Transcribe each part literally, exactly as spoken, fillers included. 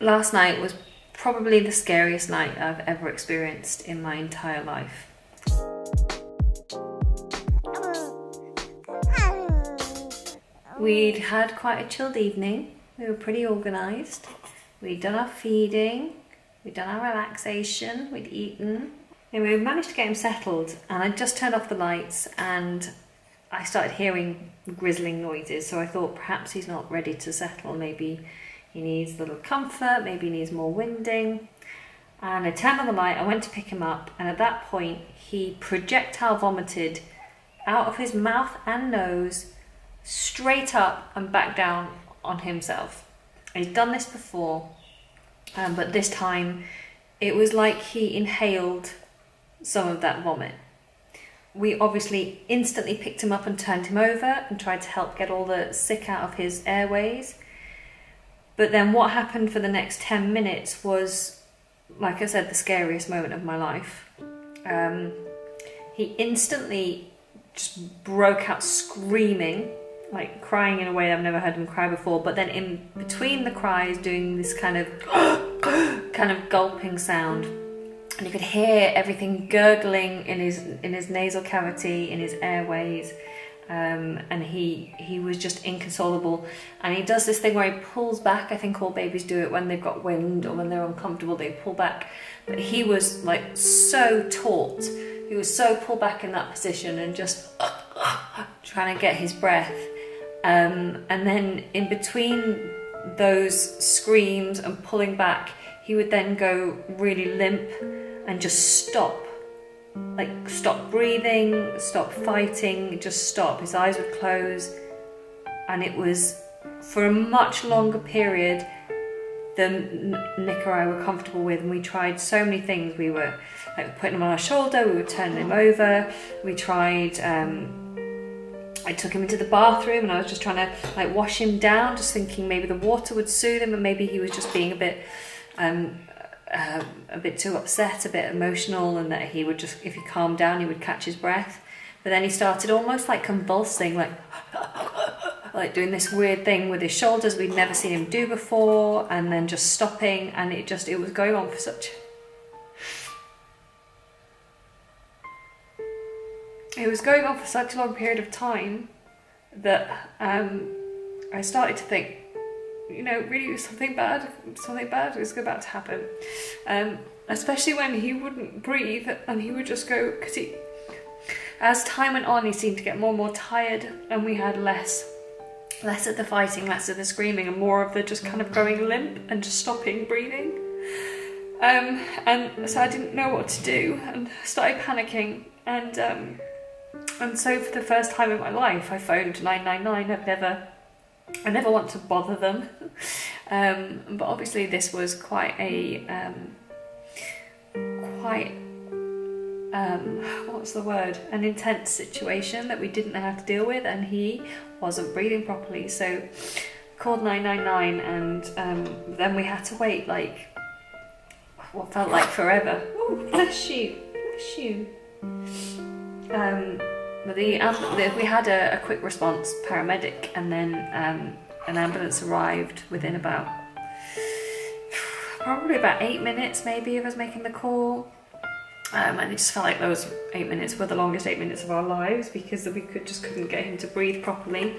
last night was probably the scariest night I've ever experienced in my entire life. We'd had quite a chilled evening. We were pretty organised. We'd done our feeding, we'd done our relaxation, we'd eaten. Anyway, we managed to get him settled, and I just turned off the lights and I started hearing grizzling noises, so I thought perhaps he's not ready to settle. Maybe he needs a little comfort, maybe he needs more winding. And I turned on the light, I went to pick him up, and at that point he projectile vomited out of his mouth and nose, straight up and back down on himself. He's done this before, um, but this time it was like he inhaled some of that vomit. We obviously instantly picked him up and turned him over and tried to help get all the sick out of his airways. But then what happened for the next ten minutes was, like I said, the scariest moment of my life. Um, he instantly just broke out screaming, like crying in a way I've never heard him cry before, but then in between the cries doing this kind of kind of gulping sound, and you could hear everything gurgling in his in his nasal cavity, in his airways, um, and he he was just inconsolable. And he does this thing where he pulls back. I think all babies do it when they've got wind or when they're uncomfortable, they pull back, but he was like so taut, he was so pulled back in that position and just trying to get his breath. Um, and then in between those screams and pulling back, he would then go really limp and just stop. Like stop breathing, stop fighting, just stop. His eyes would close, and it was for a much longer period than Nick or I were comfortable with. And we tried so many things. We were like putting him on our shoulder, we were turning him over, we tried um, I took him into the bathroom and I was just trying to like wash him down, just thinking maybe the water would soothe him, and maybe he was just being a bit um, uh, a bit too upset, a bit emotional, and that he would just, if he calmed down, he would catch his breath. But then he started almost like convulsing, like like doing this weird thing with his shoulders we'd never seen him do before, and then just stopping, and it just, it was going on for such, it was going on for such a long period of time that um, I started to think, you know, really something bad, something bad is about to happen. Um, especially when he wouldn't breathe and he would just go, because he, as time went on, he seemed to get more and more tired, and we had less, less of the fighting, less of the screaming, and more of the just kind of going limp and just stopping breathing. Um, and so I didn't know what to do and started panicking, and um, And so for the first time in my life, I phoned nine nine nine. I've never, I never want to bother them. Um, but obviously this was quite a, um, quite, um, what's the word? An intense situation that we didn't know how to deal with, and he wasn't breathing properly. So I called nine nine nine, and um, then we had to wait like, what felt like forever. Oh, bless you, bless you. Um, The, we had a, a quick response paramedic, and then um, an ambulance arrived within about, probably about eight minutes maybe of us making the call. Um, and it just felt like those eight minutes were the longest eight minutes of our lives, because we could, just couldn't get him to breathe properly.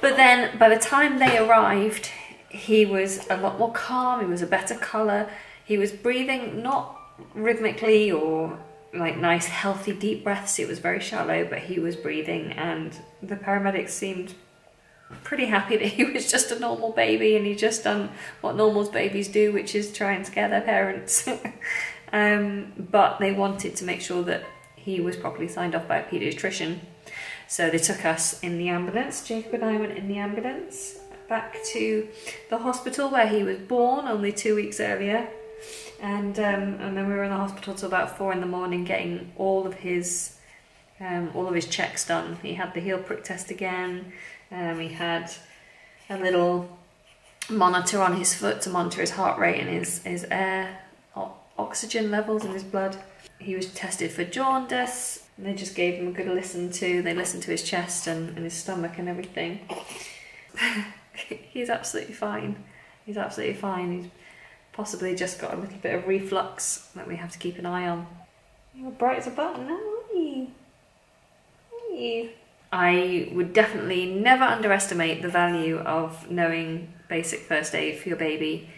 But then by the time they arrived, he was a lot more calm, he was a better colour, he was breathing not rhythmically or like nice healthy deep breaths, it was very shallow, but he was breathing, and the paramedics seemed pretty happy that he was just a normal baby and he just done what normal babies do, which is try and scare their parents. Um, but they wanted to make sure that he was properly signed off by a paediatrician, so they took us in the ambulance. Jacob and I went in the ambulance back to the hospital where he was born only two weeks earlier. And um, and then we were in the hospital till about four in the morning, getting all of his um, all of his checks done. He had the heel prick test again. Um, he had a little monitor on his foot to monitor his heart rate and his his air oxygen levels in his blood. He was tested for jaundice. And they just gave him a good listen to. They listened to his chest and, and his stomach and everything. He's absolutely fine. He's absolutely fine. He's possibly just got a little bit of reflux that we have to keep an eye on. You're bright as a button now, aren't you? Aren't you? I would definitely never underestimate the value of knowing basic first aid for your baby.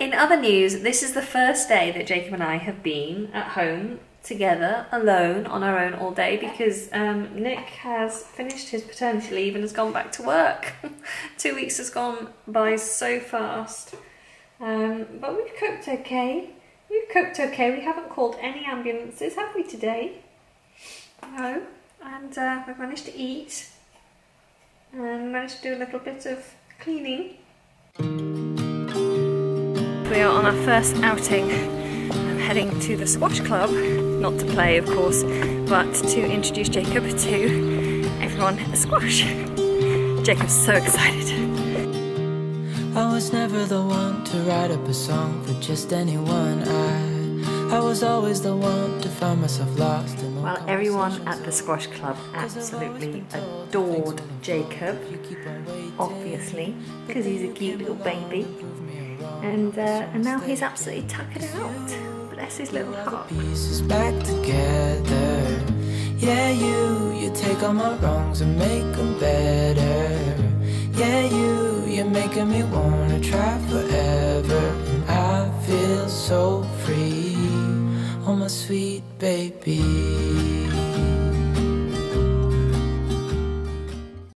In other news, this is the first day that Jacob and I have been at home together, alone, on our own all day, because um, Nick has finished his paternity leave and has gone back to work. Two weeks has gone by so fast. Um, but we've coped okay. We've coped okay. We haven't called any ambulances, have we, today? No. And uh, we've managed to eat and managed to do a little bit of cleaning. We are on our first outing. I'm heading to the squash club, not to play of course, but to introduce Jacob to everyone at the squash. Jacob's so excited. I was never the one to write up a song for just anyone. I, I was always the one to find myself lost in. Well, everyone at the squash club absolutely adored Jacob, obviously, because he's a cute little baby. And, uh, and now he's absolutely tuckered out. Bless his little heart. Pieces back together. Yeah, you, you take all my wrongs and make them better. Yeah, you, you're making me want to try forever. And I feel so free. Oh, my sweet baby.